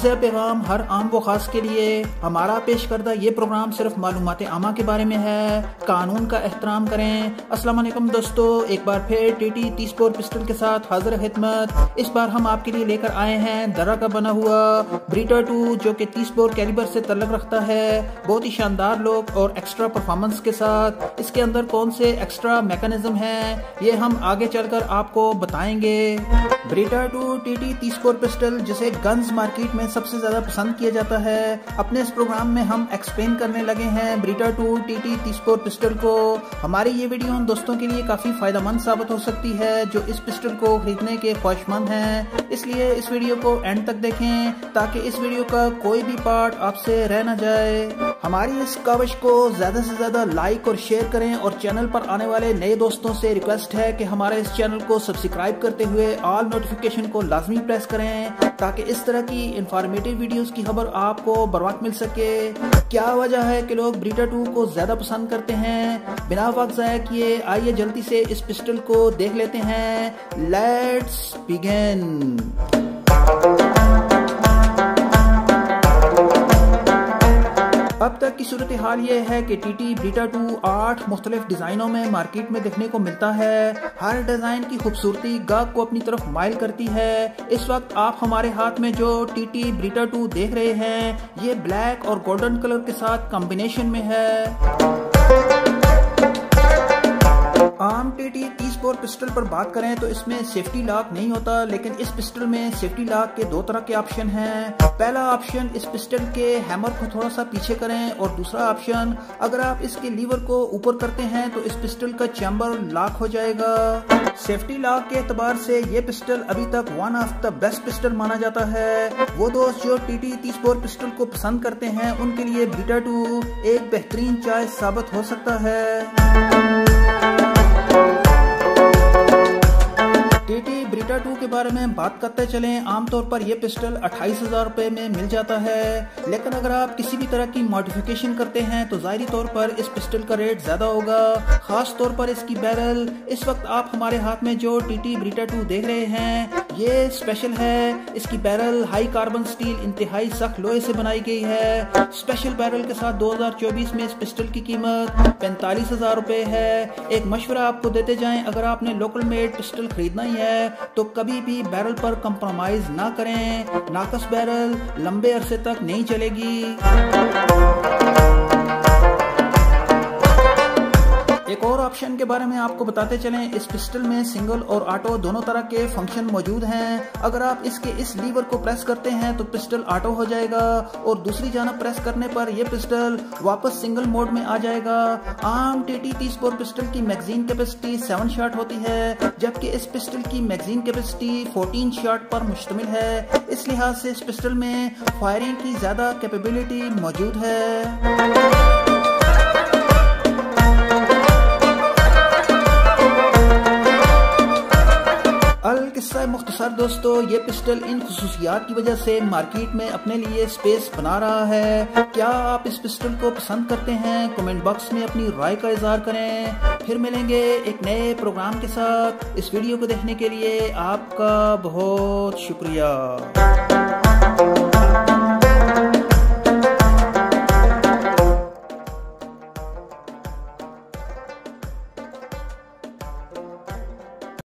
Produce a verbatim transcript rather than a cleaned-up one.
वाज़े पैगाम हर आम व खास के लिए। हमारा पेश करदा ये प्रोग्राम सिर्फ मालूमाते आमा के बारे में है। कानून का एहतराम करें। अस्सलाम वालेकुम दोस्तों, एक बार फिर टीटी तीस बोर पिस्टल के साथ हाजिर खिदमत। इस बार हम आपके लिए लेकर आए हैं दर्रा का बना हुआ ब्रीटा टू, जो कि तीस बोर कैलिबर से तल्लक रखता है। बहुत ही शानदार लुक और एक्स्ट्रा परफॉर्मेंस के साथ। इसके अंदर कौन से एक्स्ट्रा मैकेनिज्म है ये हम आगे चलकर आपको बताएंगे। ब्रीटा टू टीटी तीस बोर पिस्टल, जिसे गन्स मार्केट में सबसे ज्यादा पसंद किया जाता है, अपने इस प्रोग्राम में हम एक्सप्लेन करने लगे हैं ब्रीटा टू टीटी तीस बोर पिस्टल को। हमारी ये वीडियो उन दोस्तों के लिए काफी फायदेमंद साबित हो सकती है जो इस पिस्टल को खरीदने के ख्वाहिशमंद हैं, इसलिए इस वीडियो को एंड तक देखें ताकि इस वीडियो का कोई भी पार्ट आपसे रह न जाए। हमारी इस कवश को ज्यादा से ज्यादा लाइक और शेयर करें, और चैनल पर आने वाले नए दोस्तों से रिक्वेस्ट है कि हमारे इस चैनल को सब्सक्राइब करते हुए ऑल नोटिफिकेशन को लाजमी प्रेस करें ताकि इस तरह की इंफॉर्मेटिव वीडियोस की खबर आपको बर्वाक मिल सके। क्या वजह है कि लोग ब्रीटा टू को ज्यादा पसंद करते हैं? बिना वक्त जाया किए आइए जल्दी से इस पिस्टल को देख लेते हैं। Let's begin. अब तक की सूरत हाल ये है कि टी टी ब्रीटा टू आठ मुख्तलिफ डिज़ाइनों में मार्केट में देखने को मिलता है। हर डिज़ाइन की खूबसूरती गाहक को अपनी तरफ माइल करती है। इस वक्त आप हमारे हाथ में जो टी टी ब्रीटा टू देख रहे हैं ये ब्लैक और गोल्डन कलर के साथ कॉम्बिनेशन में है। आम टीटी तीस बोर पिस्टल पर बात करें तो इसमें सेफ्टी लॉक नहीं होता, लेकिन इस पिस्टल में सेफ्टी लॉक के दो तरह के ऑप्शन हैं। पहला ऑप्शन इस पिस्टल के हैमर को थोड़ा सा पीछे करें, और दूसरा ऑप्शन अगर आप इसके लीवर को ऊपर करते हैं तो इस पिस्टल का चैम्बर लॉक हो जाएगा। सेफ्टी लॉक के एतबार से ये पिस्टल अभी तक one of the best pistol माना जाता है। वो दोस्त जो टी टी तीस बोर पिस्टल को पसंद करते हैं उनके लिए ब्रीटा टू एक बेहतरीन चॉइस साबित हो सकता है। टीटी ब्रीटा टू के बारे में बात करते चलें। आमतौर पर यह पिस्टल अट्ठाईस हजार रुपये में मिल जाता है, लेकिन अगर आप किसी भी तरह की मॉडिफिकेशन करते हैं तो जाहिर तौर पर इस पिस्टल का रेट ज्यादा होगा, खास तौर पर इसकी बैरल। इस वक्त आप हमारे हाथ में जो टीटी ब्रीटा टू देख रहे हैं ये स्पेशल है। इसकी बैरल हाई कार्बन स्टील इंतहाई सख्त लोहे से बनाई गई है। स्पेशल बैरल के साथ दो हजार चौबीस में इस पिस्टल की कीमत पैंतालीस हजार रुपये है। एक मशवरा आपको देते जाएं, अगर आपने लोकल मेड पिस्टल खरीदना ही है तो कभी भी बैरल पर कंप्रोमाइज ना करें। नाकस बैरल लंबे अरसे तक नहीं चलेगी। एक और ऑप्शन के बारे में आपको बताते चलें। इस पिस्टल में सिंगल और ऑटो दोनों तरह के फंक्शन मौजूद हैं। अगर आप इसके इस लीवर को प्रेस करते हैं तो पिस्टल ऑटो हो जाएगा, और दूसरी जाना प्रेस करने पर यह पिस्टल वापस सिंगल मोड में आ जाएगा। आम टीटी तीस बोर पिस्टल की मैगजीन कैपेसिटी सेवन शॉट होती है, जबकि इस पिस्टल की मैगजीन कैपेसिटी फोर्टीन शॉट पर मुश्तमिल है। इस लिहाज से इस पिस्टल में फायरिंग की ज्यादा कैपेबिलिटी मौजूद है। किस्सा मुख्तसर दोस्तों, ये पिस्टल इन खसूसियात की वजह से मार्केट में अपने लिए स्पेस बना रहा है। क्या आप इस पिस्टल को पसंद करते हैं? कमेंट बॉक्स में अपनी राय का इजहार करें। फिर मिलेंगे एक नए प्रोग्राम के साथ। इस वीडियो को देखने के लिए आपका बहुत शुक्रिया।